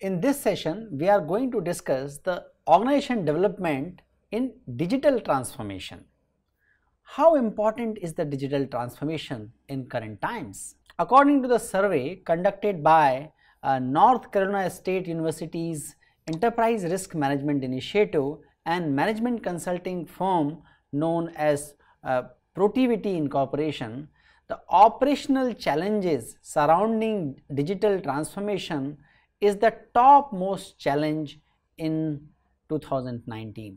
In this session, we are going to discuss the organization development in digital transformation. How important is the digital transformation in current times? According to the survey conducted by North Carolina State University's Enterprise Risk Management Initiative and management consulting firm known as Protivity Incorporation, the operational challenges surrounding digital transformation is the topmost challenge in 2019.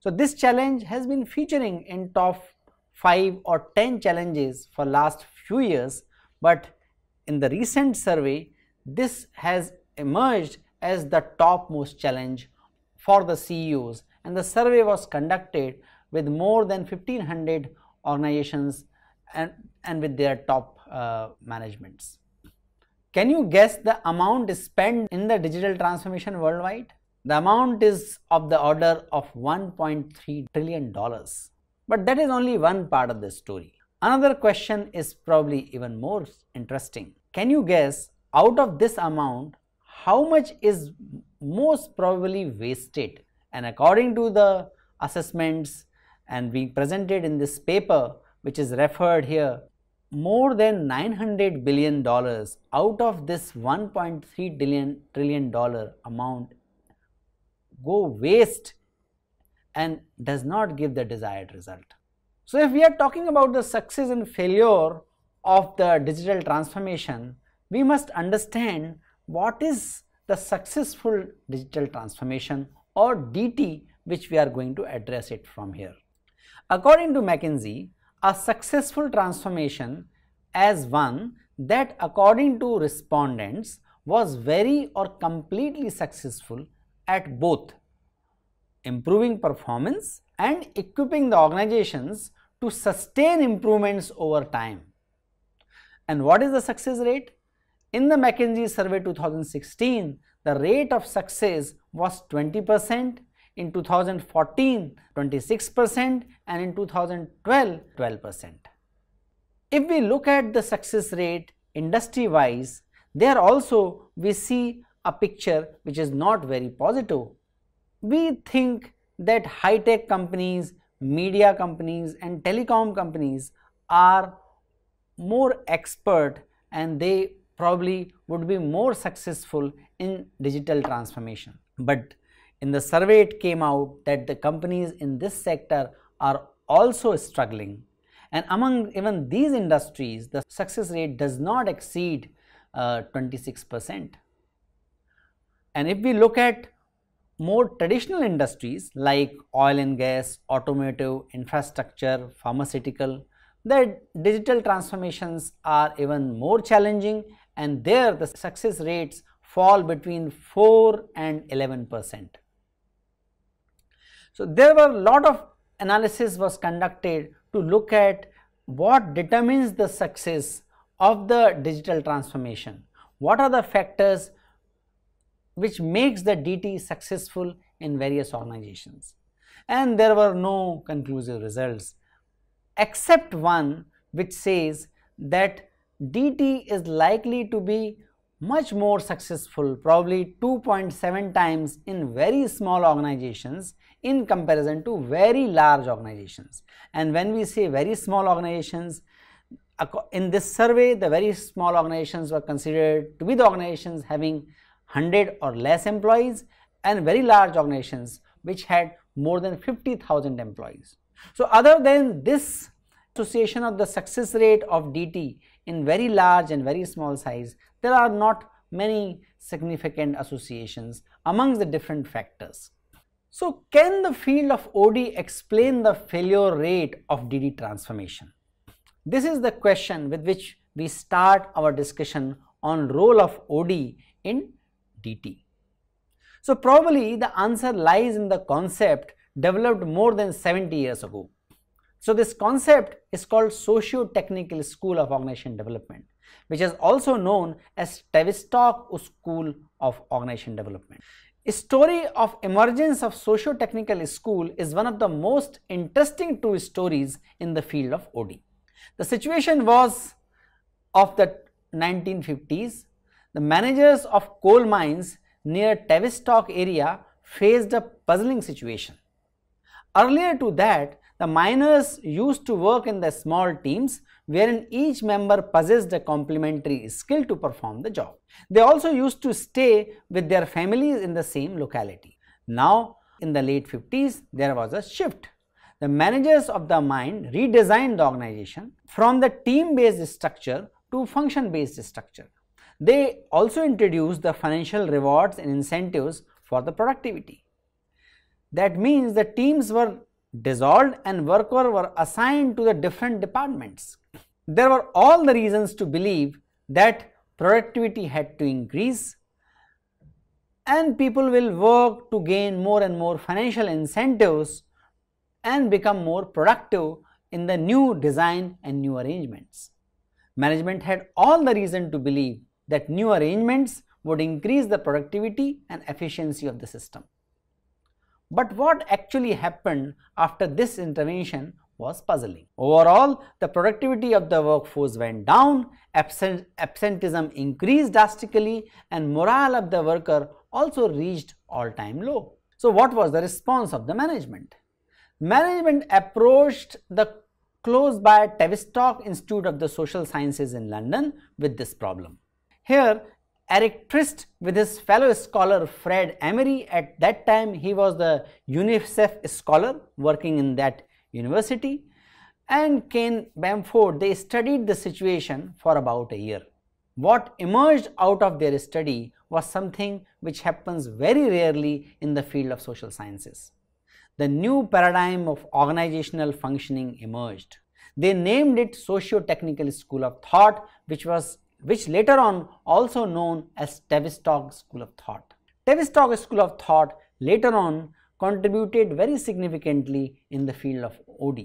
So, this challenge has been featuring in top 5 or 10 challenges for last few years, but in the recent survey, this has emerged as the topmost challenge for the CEOs, and the survey was conducted with more than 1500 organizations and with their top managements. Can you guess the amount spent in the digital transformation worldwide? The amount is of the order of $1.3 trillion. But that is only one part of the story. Another question is probably even more interesting. Can you guess out of this amount how much is most probably wasted? And according to the assessments and being presented in this paper, which is referred here, more than $900 billion out of this $1.3 trillion amount go waste and does not give the desired result. So, if we are talking about the success and failure of the digital transformation, we must understand what is the successful digital transformation or DT, which we are going to address it from here. According to McKinsey, a successful transformation as one that, according to respondents, was very or completely successful at both improving performance and equipping the organizations to sustain improvements over time. And what is the success rate? In the McKinsey survey 2016, the rate of success was 20%. In 2014, 26%, and in 2012, 12%. If we look at the success rate industry wise, there also we see a picture which is not very positive. We think that high tech companies, media companies, and telecom companies are more expert and they probably would be more successful in digital transformation. But in the survey, it came out that the companies in this sector are also struggling, and among even these industries, the success rate does not exceed 26%. And if we look at more traditional industries like oil and gas, automotive, infrastructure, pharmaceutical, the digital transformations are even more challenging, and there the success rates fall between 4 and 11%. So, there were a lot of analysis was conducted to look at what determines the success of the digital transformation. What are the factors which makes the DT successful in various organizations? And there were no conclusive results except one which says that DT is likely to be much more successful, probably 2.7 times in very small organizations in comparison to very large organizations. And when we say very small organizations, in this survey, the very small organizations were considered to be the organizations having 100 or less employees, and very large organizations which had more than 50,000 employees. So, other than this association of the success rate of DT in very large and very small size, there are not many significant associations amongst the different factors. So, can the field of OD explain the failure rate of DD transformation? This is the question with which we start our discussion on role of OD in TT. So probably the answer lies in the concept developed more than 70 years ago. So this concept is called Socio-Technical School of Organization Development, which is also known as Tavistock School of Organization Development. The story of emergence of Socio-Technical School is one of the most interesting true stories in the field of OD. The situation was of the 1950s. The managers of coal mines near Tavistock area faced a puzzling situation. Earlier to that, the miners used to work in the small teams wherein each member possessed a complementary skill to perform the job. They also used to stay with their families in the same locality. Now, in the late 50s, there was a shift. The managers of the mine redesigned the organization from the team-based structure to function-based structure. They also introduced the financial rewards and incentives for the productivity. That means the teams were dissolved and workers were assigned to the different departments. There were all the reasons to believe that productivity had to increase and people will work to gain more and more financial incentives and become more productive in the new design and new arrangements. Management had all the reason to believe that new arrangements would increase the productivity and efficiency of the system. But what actually happened after this intervention was puzzling. Overall, the productivity of the workforce went down, absenteeism increased drastically, and morale of the worker also reached all-time low. So what was the response of the management? Management approached the close-by Tavistock Institute of the Social Sciences in London with this problem. Here, Eric Trist with his fellow scholar Fred Emery, at that time he was the UNICEF scholar working in that university, and Kane Bamford, they studied the situation for about a year. What emerged out of their study was something which happens very rarely in the field of social sciences. The new paradigm of organizational functioning emerged. They named it Socio-Technical School of Thought, which later on also known as Tavistock School of Thought. Tavistock School of Thought later on contributed very significantly in the field of OD.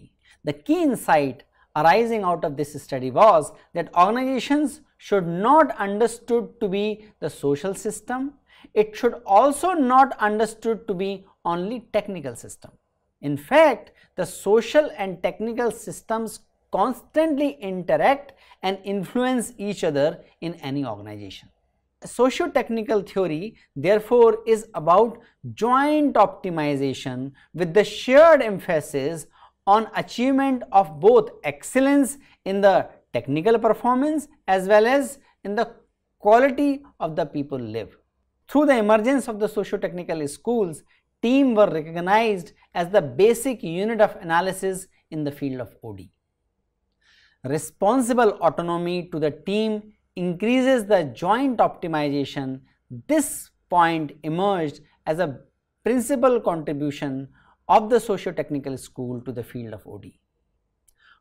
The key insight arising out of this study was that organizations should not be understood to be the social system. It should also not be understood to be only technical system. In fact, the social and technical systems constantly interact and influence each other in any organization. Socio-technical theory, therefore, is about joint optimization with the shared emphasis on achievement of both excellence in the technical performance as well as in the quality of the people live. Through the emergence of the socio-technical schools, teams were recognized as the basic unit of analysis in the field of OD. Responsible autonomy to the team increases the joint optimization. This point emerged as a principal contribution of the socio-technical school to the field of OD.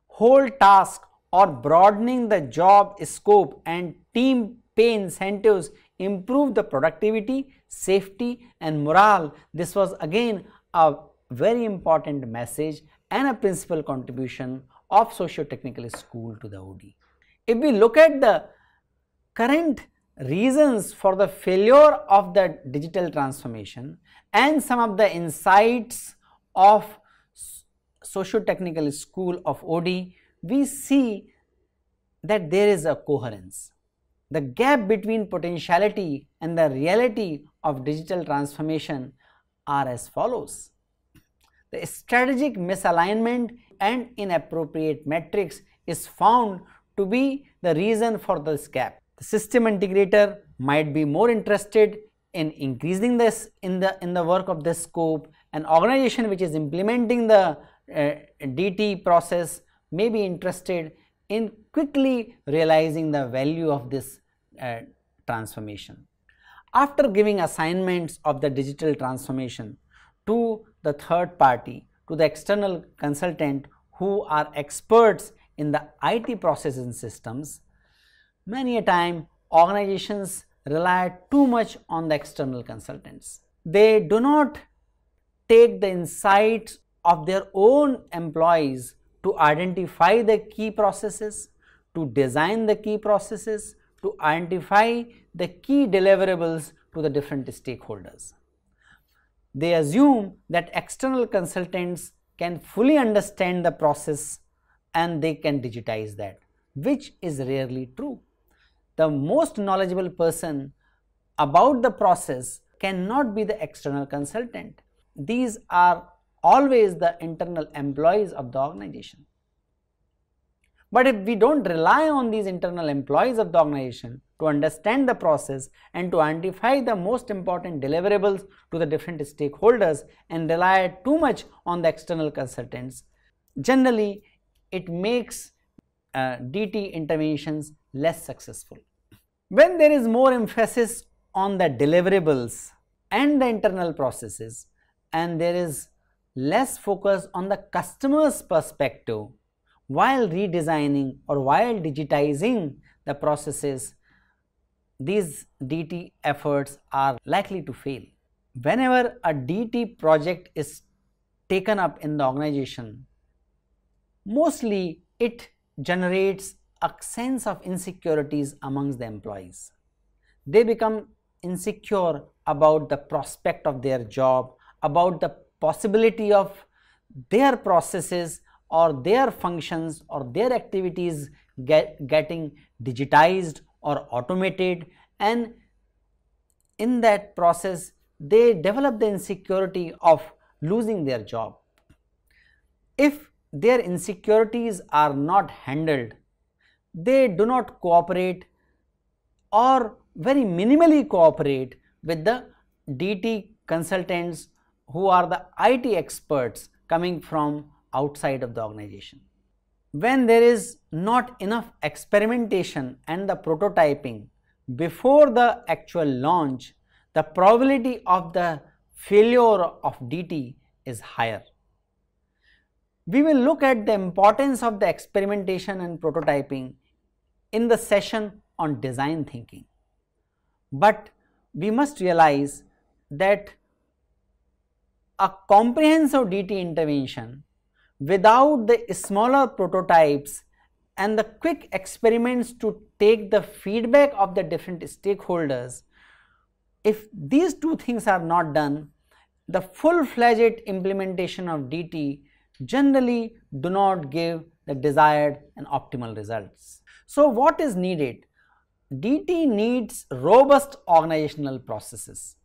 Whole task or broadening the job scope and team pay incentives improve the productivity, safety and morale. This was again a very important message and a principal contribution of socio-technical school to the OD. If we look at the current reasons for the failure of the digital transformation and some of the insights of socio-technical school of OD, we see that there is a coherence. The gap between potentiality and the reality of digital transformation are as follows. The strategic misalignment and inappropriate metrics is found to be the reason for this gap. The system integrator might be more interested in increasing this in the work of this scope. An organization which is implementing the DT process may be interested in quickly realizing the value of this transformation. After giving assignments of the digital transformation to the third party, to the external consultant who are experts in the IT processes and systems, many a time organizations rely too much on the external consultants. They do not take the insights of their own employees to identify the key processes, to design the key processes, to identify the key deliverables to the different stakeholders. They assume that external consultants can fully understand the process and they can digitize that, which is rarely true. The most knowledgeable person about the process cannot be the external consultant. These are always the internal employees of the organization. But if we don't rely on these internal employees of the organization to understand the process and to identify the most important deliverables to the different stakeholders and rely too much on the external consultants, generally it makes DT interventions less successful. When there is more emphasis on the deliverables and the internal processes, and there is less focus on the customer's perspective, while redesigning or while digitizing the processes, these DT efforts are likely to fail. Whenever a DT project is taken up in the organization, mostly it generates a sense of insecurities amongst the employees. They become insecure about the prospect of their job, about the possibility of their processes or their functions or their activities getting digitized or automated, and in that process they develop the insecurity of losing their job. If their insecurities are not handled, they do not cooperate or very minimally cooperate with the DT consultants who are the IT experts coming from outside of the organization. When there is not enough experimentation and the prototyping before the actual launch, the probability of the failure of DT is higher. We will look at the importance of the experimentation and prototyping in the session on design thinking. But we must realize that a comprehensive DT intervention without the smaller prototypes and the quick experiments to take the feedback of the different stakeholders, if these two things are not done, the full-fledged implementation of DT generally do not give the desired and optimal results. So, what is needed? DT needs robust organizational processes.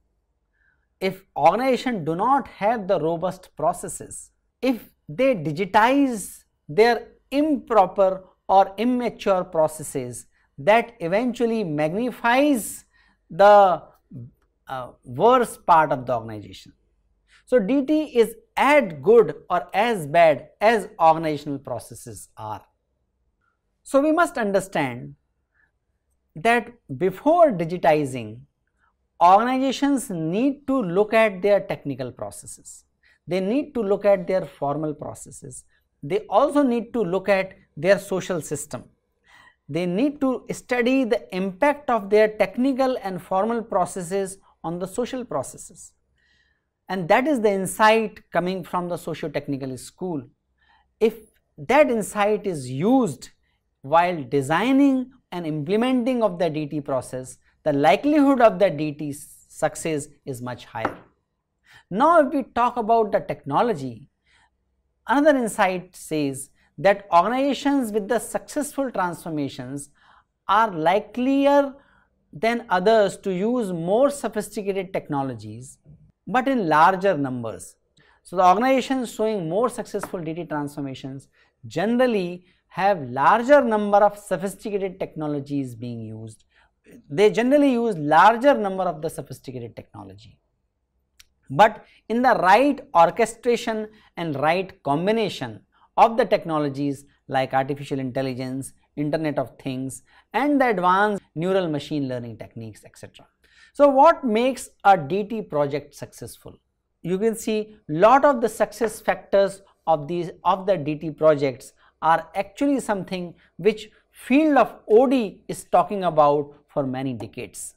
If organizations do not have the robust processes, if they digitize their improper or immature processes, that eventually magnifies the worst part of the organization. So, DT is as good or as bad as organizational processes are. So, we must understand that before digitizing, organizations need to look at their technical processes. They need to look at their formal processes. They also need to look at their social system. They need to study the impact of their technical and formal processes on the social processes. And that is the insight coming from the socio-technical school. If that insight is used while designing and implementing of the DT process, the likelihood of the DT success is much higher. Now, if we talk about the technology, another insight says that organizations with the successful transformations are likelier than others to use more sophisticated technologies, but in larger numbers. So, the organizations showing more successful DT transformations generally have larger number of sophisticated technologies being used. They generally use larger number of the sophisticated technology. But in the right orchestration and right combination of the technologies like artificial intelligence, Internet of Things, and the advanced neural machine learning techniques, etc. So, what makes a DT project successful? You can see lot of the success factors of the DT projects are actually something which field of OD is talking about for many decades.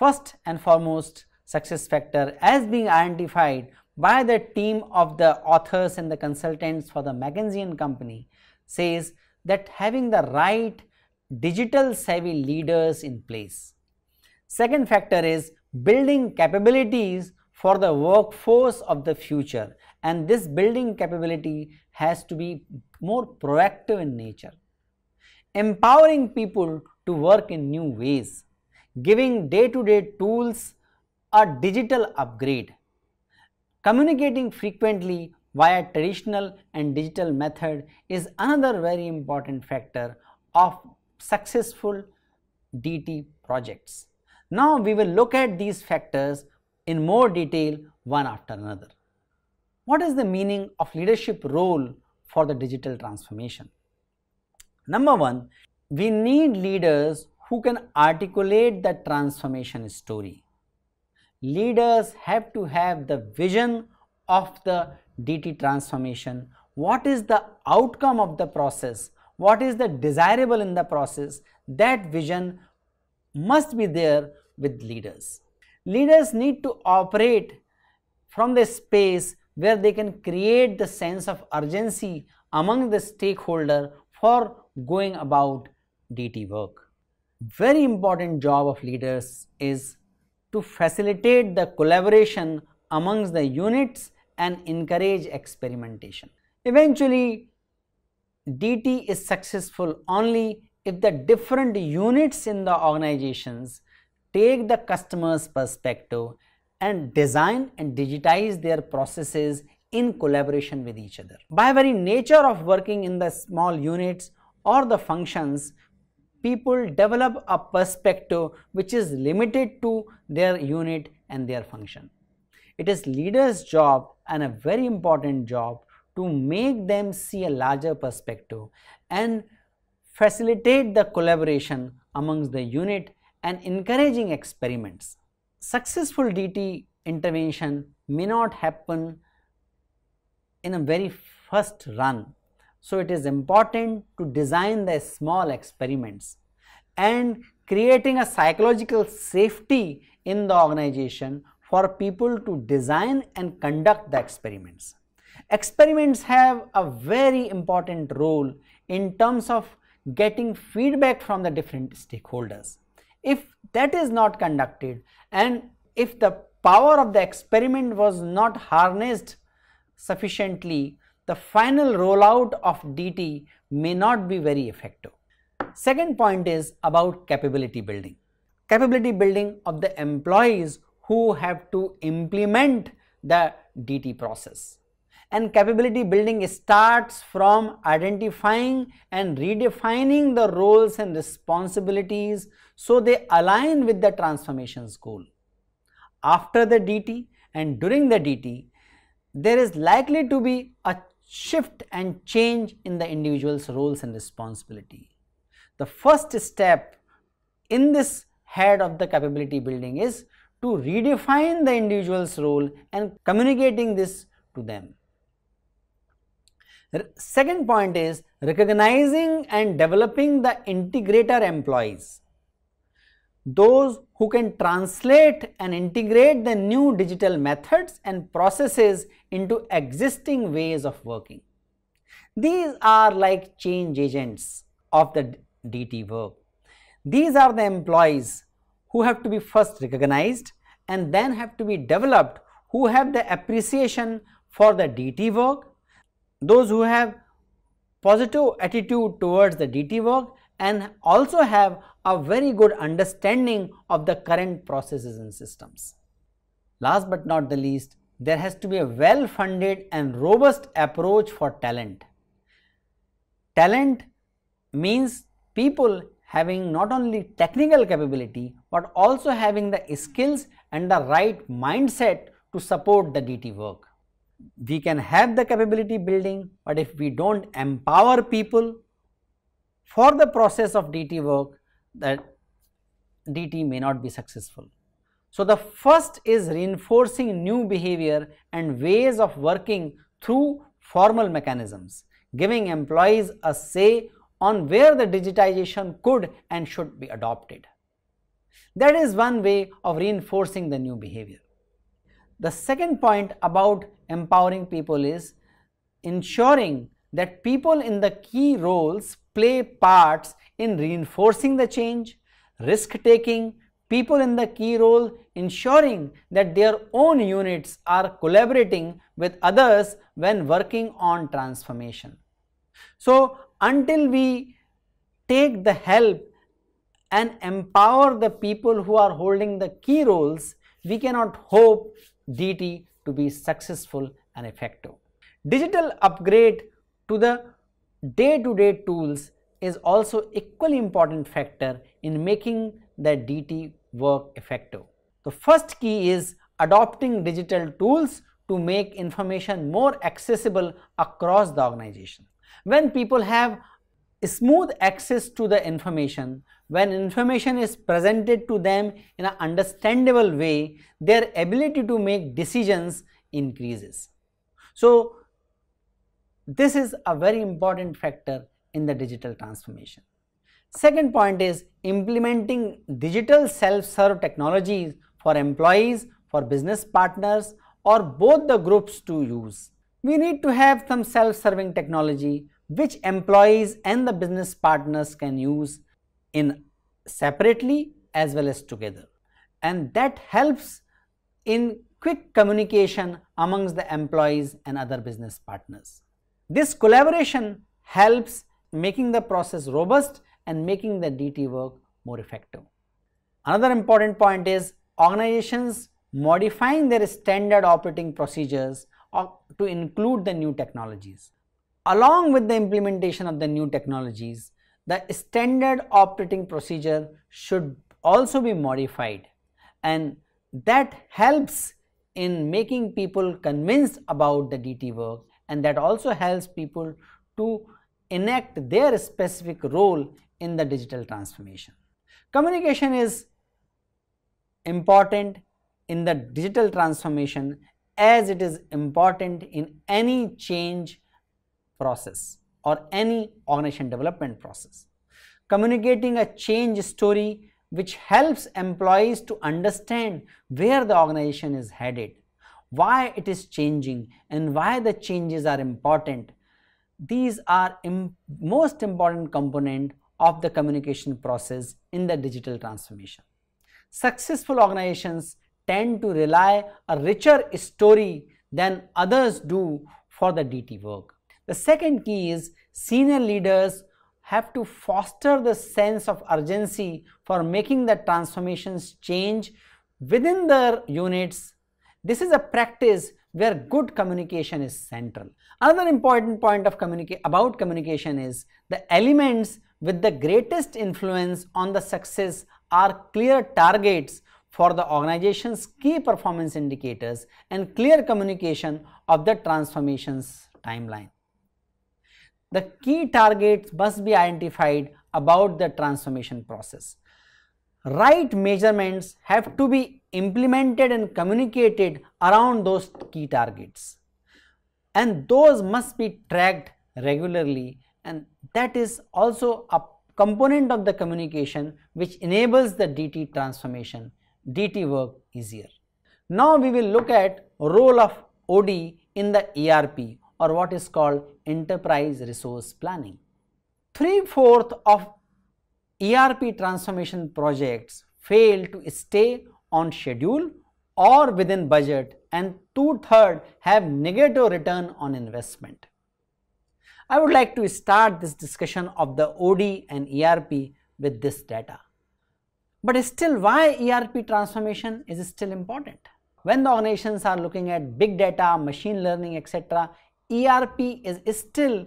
first and foremost success factor as being identified by the team of the authors and the consultants for the McKinsey and Company says that having the right digital savvy leaders in place. Second factor is building capabilities for the workforce of the future, and this building capability has to be more proactive in nature. Empowering people to work in new ways, giving day-to-day tools a digital upgrade, communicating frequently via traditional and digital method is another very important factor of successful DT projects. Now we will look at these factors in more detail one after another. What is the meaning of leadership role for the digital transformation? Number one, we need leaders who can articulate the transformation story. Leaders have to have the vision of the DT transformation. What is the outcome of the process? What is the desirable in the process? That vision must be there with leaders. Leaders need to operate from the space where they can create the sense of urgency among the stakeholder for going about DT work. Very important job of leaders is to facilitate the collaboration amongst the units and encourage experimentation. Eventually, DT is successful only if the different units in the organizations take the customer's perspective and design and digitize their processes in collaboration with each other. By very nature of working in the small units or the functions, people develop a perspective which is limited to their unit and their function. It is leaders' job, and a very important job, to make them see a larger perspective and facilitate the collaboration amongst the unit and encouraging experiments. Successful DT intervention may not happen in a very first run. So, it is important to design the small experiments and creating a psychological safety in the organization for people to design and conduct the experiments. Experiments have a very important role in terms of getting feedback from the different stakeholders. If that is not conducted and if the power of the experiment was not harnessed sufficiently, the final rollout of DT may not be very effective. Second point is about capability building. Capability building of the employees who have to implement the DT process. And capability building starts from identifying and redefining the roles and responsibilities so they align with the transformation's goal. After the DT and during the DT, there is likely to be a shift and change in the individual's roles and responsibility. The first step in this head of the capability building is to redefine the individual's role and communicating this to them. Second point is recognizing and developing the integrator employees, those who can translate and integrate the new digital methods and processes into existing ways of working. These are like change agents of the DT work. These are the employees who have to be first recognized and then have to be developed, who have the appreciation for the DT work, those who have positive attitude towards the DT work and also have a very good understanding of the current processes and systems. Last but not the least, there has to be a well-funded and robust approach for talent. Talent means people having not only technical capability but also having the skills and the right mindset to support the DT work. We can have the capability building, but if we don't empower people for the process of DT work, that DT may not be successful. So, the first is reinforcing new behavior and ways of working through formal mechanisms, giving employees a say on where the digitization could and should be adopted. That is one way of reinforcing the new behavior. The second point about empowering people is ensuring that people in the key roles play parts in reinforcing the change, risk-taking, people in the key role ensuring that their own units are collaborating with others when working on transformation. So, until we take the help and empower the people who are holding the key roles, we cannot hope DT to be successful and effective. Digital upgrade to the day-to-day tools is also equally important factor in making the DT work effective. The first key is adopting digital tools to make information more accessible across the organization. When people have smooth access to the information, when information is presented to them in an understandable way, their ability to make decisions increases. So, this is a very important factor in the digital transformation. Second point is implementing digital self-serve technologies for employees, for business partners, or both the groups to use. We need to have some self-serving technology which employees and the business partners can use in separately as well as together, and that helps in quick communication amongst the employees and other business partners. This collaboration helps making the process robust and making the DT work more effective. Another important point is organizations modifying their standard operating procedures to include the new technologies. Along with the implementation of the new technologies, the standard operating procedure should also be modified, and that helps in making people convinced about the DT work, and that also helps people to enact their specific role in the digital transformation. Communication is important in the digital transformation as it is important in any change process or any organization development process. Communicating a change story which helps employees to understand where the organization is headed, why it is changing, and why the changes are important. These are most important component of the communication process in the digital transformation. Successful organizations tend to rely on a richer story than others do for the DT work. The second key is senior leaders have to foster the sense of urgency for making the transformations change within their units. This is a practice where good communication is central. Another important point about communication is the elements with the greatest influence on the success are clear targets for the organization's key performance indicators and clear communication of the transformation's timeline. The key targets must be identified about the transformation process. Right measurements have to be implemented and communicated around those key targets, and those must be tracked regularly, and that is also a component of the communication which enables the DT transformation, DT work easier. Now we will look at role of OD in the ERP, or what is called enterprise resource planning. 3/4 of ERP transformation projects fail to stay on schedule or within budget, and 2/3 have negative return on investment. I would like to start this discussion of the OD and ERP with this data. But still, why ERP transformation is still important? When the organizations are looking at big data, machine learning, etc., ERP is still,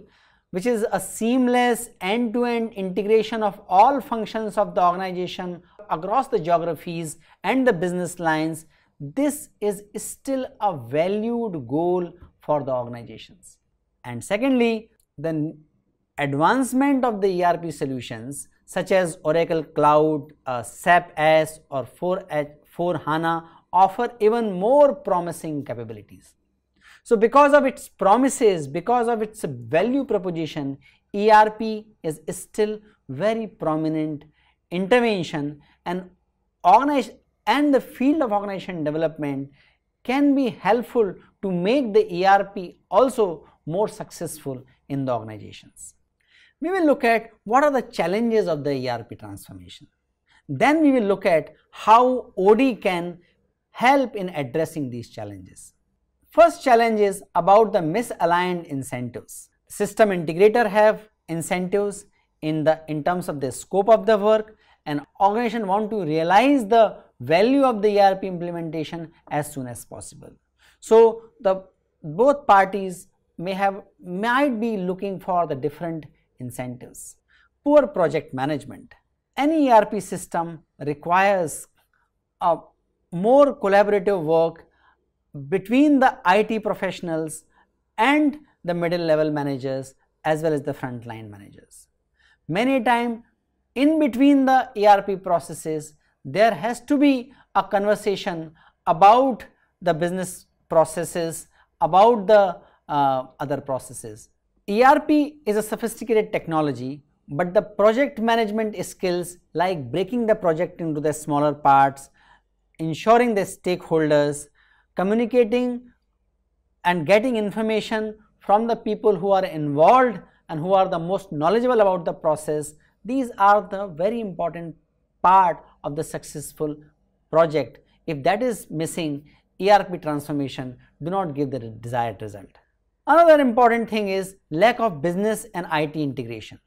which is a seamless end-to-end integration of all functions of the organization across the geographies and the business lines. This is still a valued goal for the organizations. And secondly, the advancement of the ERP solutions such as Oracle Cloud, SAP S or S/4HANA offer even more promising capabilities. So, because of its promises, because of its value proposition, ERP is still very prominent intervention, and organization and the field of organization development can be helpful to make the ERP also more successful in the organizations. We will look at what are the challenges of the ERP transformation. Then we will look at how OD can help in addressing these challenges. First challenge is about the misaligned incentives. System integrator have incentives in terms of the scope of the work, and organization want to realize the value of the ERP implementation as soon as possible. So both parties might be looking for the different incentives. Poor project management. Any ERP system requires a more collaborative work between the IT professionals and the middle level managers as well as the frontline managers. Many times in between the ERP processes, there has to be a conversation about the business processes, about the other processes. ERP is a sophisticated technology, but the project management skills like breaking the project into the smaller parts, ensuring the stakeholders, communicating and getting information from the people who are involved and who are the most knowledgeable about the process, these are the very important part of the successful project. If that is missing, ERP transformation do not give the desired result. Another important thing is lack of business and IT integration,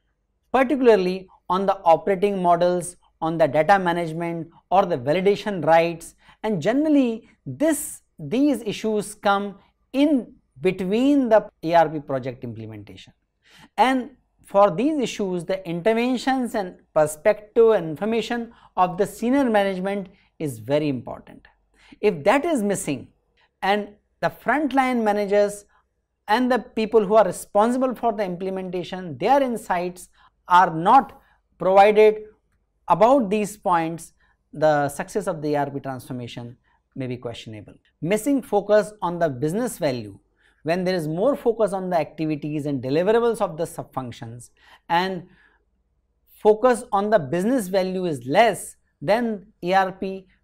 particularly on the operating models, on the data management or the validation rights, and generally these issues come in between the ERP project implementation, and for these issues the interventions and perspective and information of the senior management is very important. If that is missing and the frontline managers and the people who are responsible for the implementation, their insights are not provided about these points, the success of the ERP transformation may be questionable. Missing focus on the business value. When there is more focus on the activities and deliverables of the sub-functions and focus on the business value is less, then ERP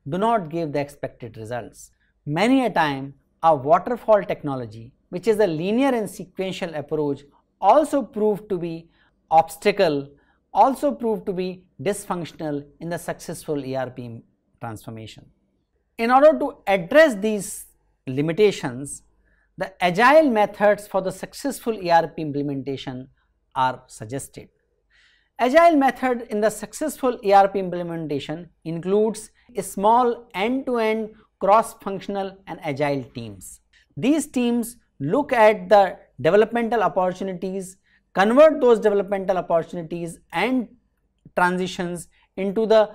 do not give the expected results. Many a time a waterfall technology, which is a linear and sequential approach, also proved to be obstacle, also proved to be dysfunctional in the successful ERP transformation. In order to address these limitations, the agile methods for the successful ERP implementation are suggested. Agile method in the successful ERP implementation includes a small end-to-end cross-functional and agile teams. These teams look at the developmental opportunities, convert those developmental opportunities and transitions into the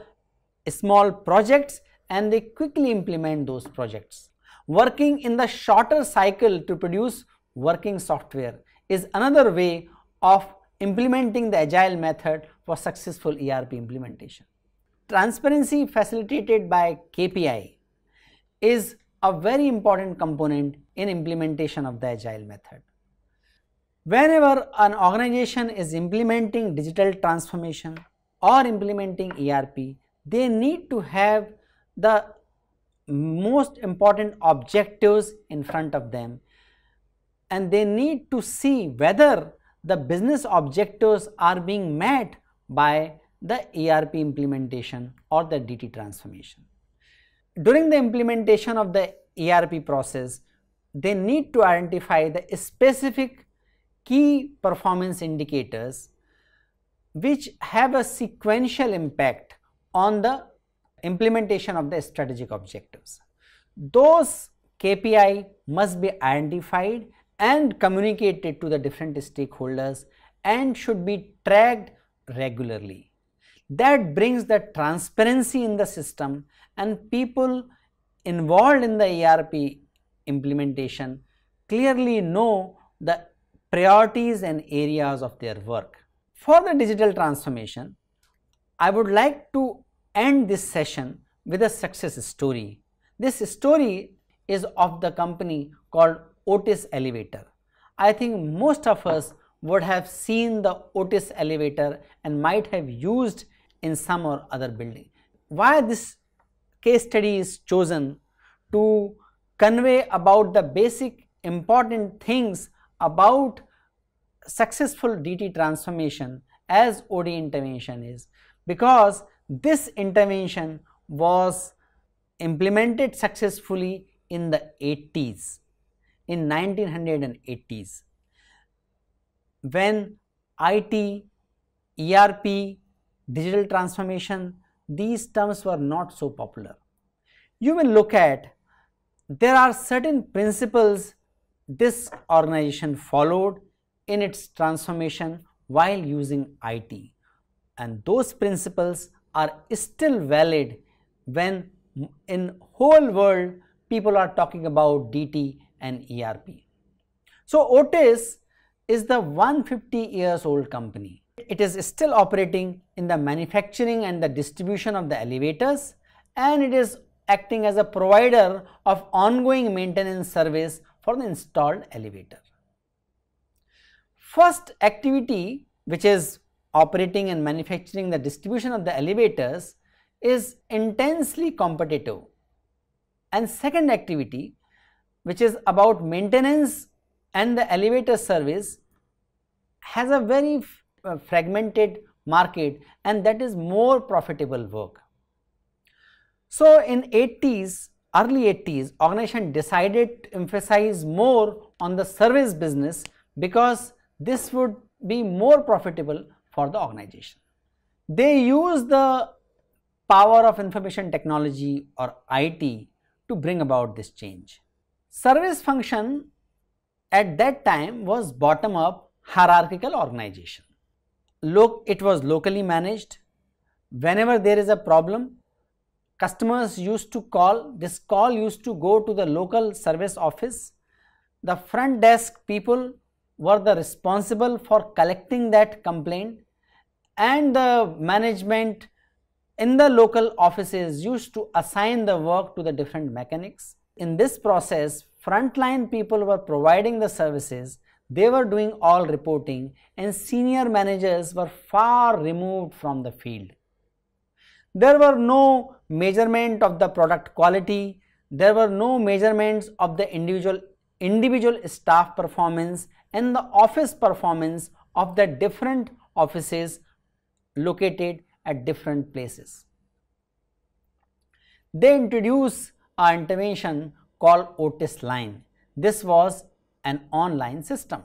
small projects, and they quickly implement those projects. Working in the shorter cycle to produce working software is another way of implementing the agile method for successful ERP implementation. Transparency facilitated by KPI is a very important component in implementation of the agile method. Whenever an organization is implementing digital transformation or implementing ERP, they need to have the most important objectives in front of them, and they need to see whether the business objectives are being met by the ERP implementation or the DT transformation. During the implementation of the ERP process, they need to identify the specific key performance indicators which have a sequential impact on the implementation of the strategic objectives. Those KPI must be identified and communicated to the different stakeholders and should be tracked regularly. That brings the transparency in the system, and people involved in the ERP implementation clearly know the priorities and areas of their work. For the digital transformation, I would like to end this session with a success story. This story is of the company called Otis Elevator. I think most of us would have seen the Otis Elevator and might have used in some or other building. Why this case study is chosen to convey about the basic important things about successful DT transformation as OD intervention is, because this intervention was implemented successfully in the 80s, in 1980s, when IT, ERP, digital transformation, these terms were not so popular. You will look at there are certain principles this organization followed in its transformation while using IT, and those principles are still valid when in whole world people are talking about DT and ERP. So Otis is the 150 years old company. It is still operating in the manufacturing and the distribution of the elevators, and it is acting as a provider of ongoing maintenance service for the installed elevator. First activity, which is operating and manufacturing the distribution of the elevators, is intensely competitive, and second activity, which is about maintenance and the elevator service, has a very fragmented market, and that is more profitable work. So in 80s, early 80s, organization decided to emphasize more on the service business because this would be more profitable for the organization. They use the power of information technology or IT to bring about this change. Service function at that time was bottom-up hierarchical organization. It was locally managed. Whenever there is a problem, customers used to call. This call used to go to the local service office. The front desk people were the responsible for collecting that complaint, and the management in the local offices used to assign the work to the different mechanics. In this process, frontline people were providing the services, they were doing all reporting, and senior managers were far removed from the field. There were no measurement of the product quality, there were no measurements of the individual staff performance and the office performance of the different offices located at different places. They introduced an intervention called Otis Line. This was an online system.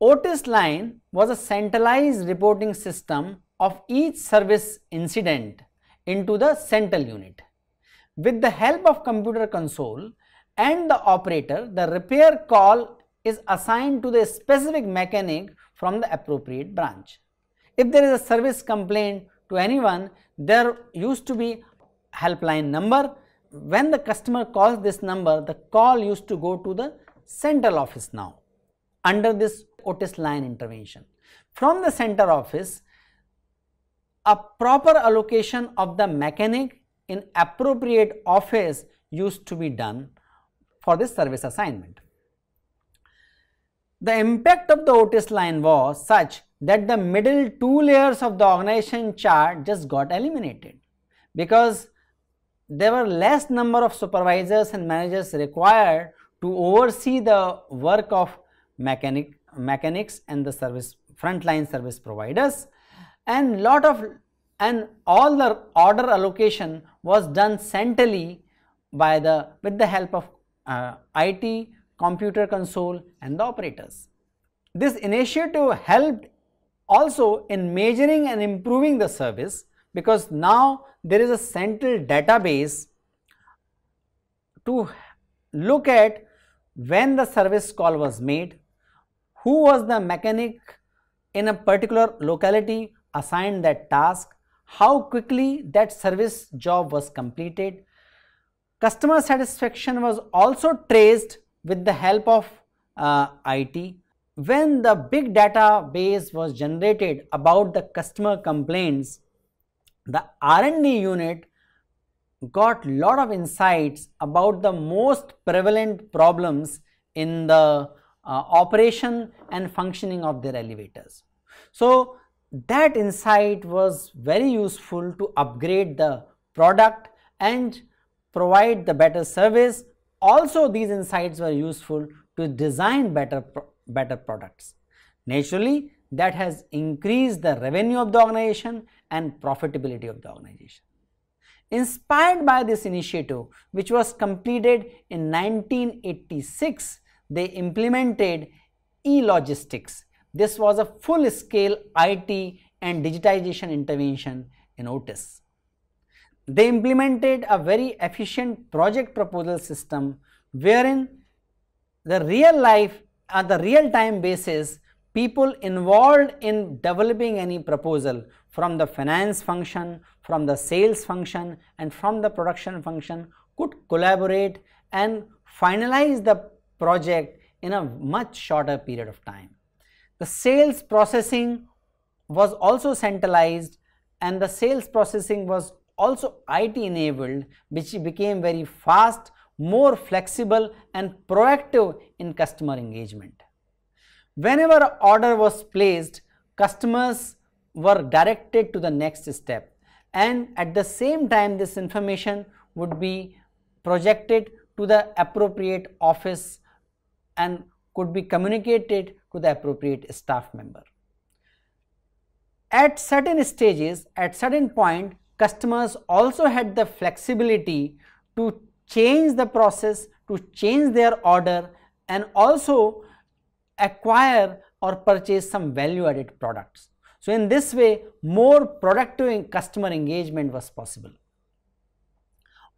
Otis Line was a centralized reporting system of each service incident into the central unit. With the help of computer console and the operator, the repair call is assigned to the specific mechanic from the appropriate branch. If there is a service complaint to anyone, there used to be a helpline number. When the customer calls this number, the call used to go to the central office now, under this Otis Line intervention. From the central office, a proper allocation of the mechanic in appropriate office used to be done for this service assignment. The impact of the Otis Line was such that the middle two layers of the organization chart just got eliminated, because there were less number of supervisors and managers required to oversee the work of mechanics and the service frontline service providers, and all the order allocation was done centrally with the help of IT, computer console and the operators. This initiative helped also in measuring and improving the service, because now there is a central database to look at when the service call was made, who was the mechanic in a particular locality assigned that task, how quickly that service job was completed. Customer satisfaction was also traced with the help of IT. When the big database was generated about the customer complaints, the R&D unit got lot of insights about the most prevalent problems in the operation and functioning of their elevators. So that insight was very useful to upgrade the product and provide the better service. Also, these insights were useful to design better products. Naturally, that has increased the revenue of the organization and profitability of the organization. Inspired by this initiative, which was completed in 1986, they implemented e-logistics. This was a full-scale IT and digitization intervention in Otis. They implemented a very efficient project proposal system wherein the real-time basis, people involved in developing any proposal from the finance function, from the sales function and from the production function could collaborate and finalize the project in a much shorter period of time. The sales processing was also centralized and the sales processing was also IT enabled, which became very fast, more flexible and proactive in customer engagement. Whenever an order was placed, customers were directed to the next step, and at the same time this information would be projected to the appropriate office and could be communicated to the appropriate staff member. At certain stages, at certain point, customers also had the flexibility to change the process, to change their order and also acquire or purchase some value-added products. So, in this way, more productive customer engagement was possible.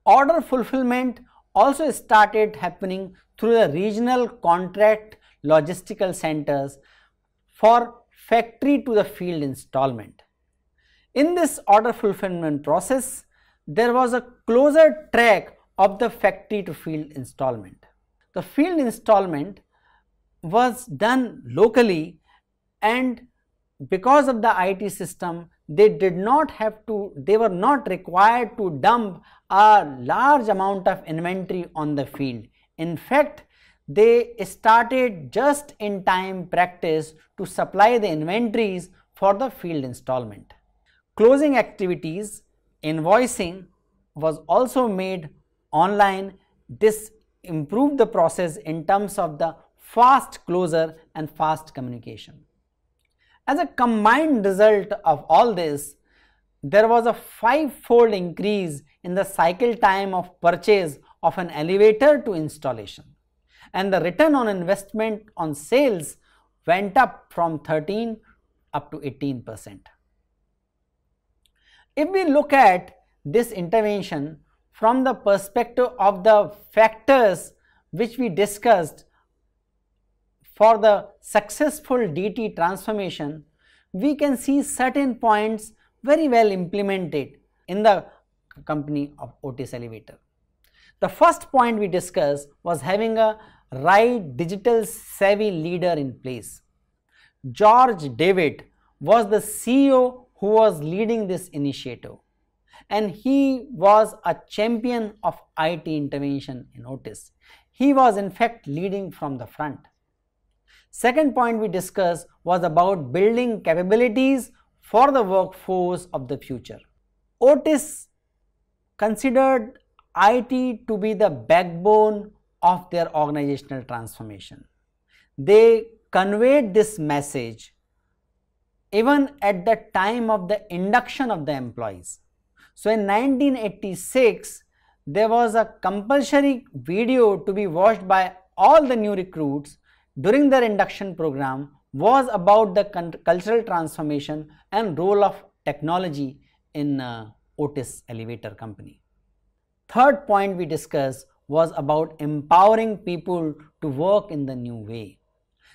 Order fulfillment also started happening through the regional contract logistical centers for factory to the field installment. In this order fulfillment process, there was a closer track of the factory to field installment. The field installment was done locally, and because of the IT system, they were not required to dump a large amount of inventory on the field. In fact, they started just in time practice to supply the inventories for the field installment. Closing activities, invoicing was also made online. This improved the process in terms of the fast closure and fast communication. As a combined result of all this, there was a five-fold increase in the cycle time of purchase of an elevator to installation, and the return on investment on sales went up from 13% up to 18%. If we look at this intervention from the perspective of the factors which we discussed for the successful DT transformation, we can see certain points very well implemented in the company of Otis Elevator. The first point we discussed was having a right digital savvy leader in place. George David was the CEO who was leading this initiative, and he was a champion of IT intervention in Otis. He was in fact leading from the front. Second point we discussed was about building capabilities for the workforce of the future. Otis considered IT to be the backbone of their organizational transformation. They conveyed this message even at the time of the induction of the employees. So, in 1986, there was a compulsory video to be watched by all the new recruits during their induction program, was about the cultural transformation and role of technology in Otis Elevator company. Third point we discussed was about empowering people to work in the new way.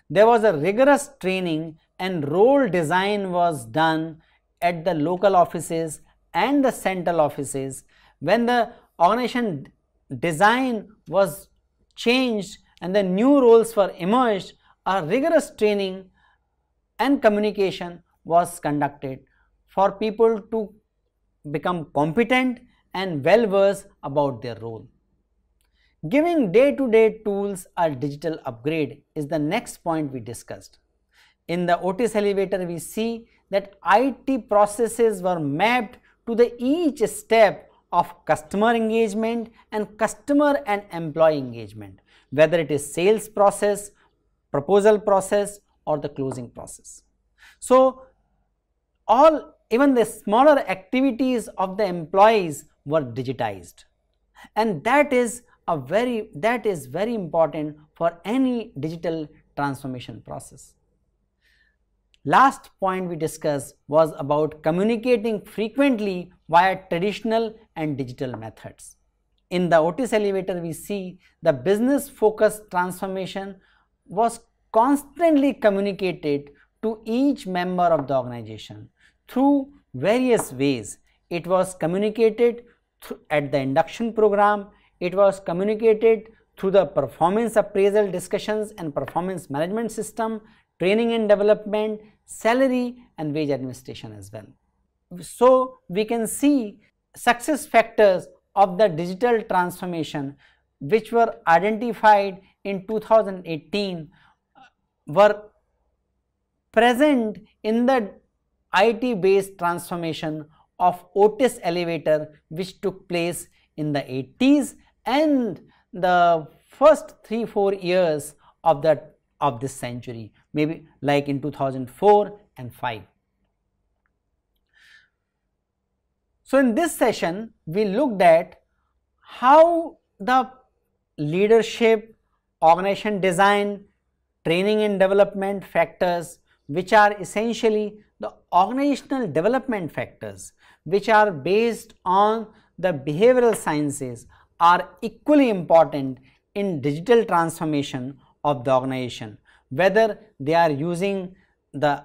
There was a rigorous training and role design was done at the local offices and the central offices. When the organization design was changed and the new roles were emerged, a rigorous training and communication was conducted for people to become competent and well versed about their role. Giving day-to-day tools a digital upgrade is the next point we discussed. In the Otis Elevator, we see that IT processes were mapped to the each step of customer engagement and customer and employee engagement, whether it is sales process, proposal process or the closing process. So all, even the smaller activities of the employees were digitized, and that is very important for any digital transformation process. Last point we discussed was about communicating frequently via traditional and digital methods. In the Otis Elevator, we see the business focused transformation was constantly communicated to each member of the organization through various ways. It was communicated at the induction program, it was communicated through the performance appraisal discussions and performance management system, training and development, salary and wage administration as well. So we can see success factors of the digital transformation which were identified in 2018 were present in the IT based transformation of Otis Elevator, which took place in the 80s and the first 3-4 years of this century, maybe like in 2004 and 2005. So in this session we looked at how the leadership, organization design, training and development factors, which are essentially the organizational development factors which are based on the behavioral sciences, are equally important in digital transformation of the organization, whether they are using the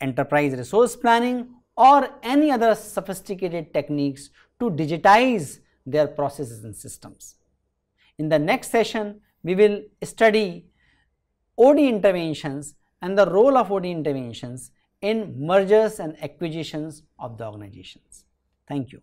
enterprise resource planning or any other sophisticated techniques to digitize their processes and systems. In the next session, we will study OD interventions and the role of OD interventions in mergers and acquisitions of the organizations. Thank you.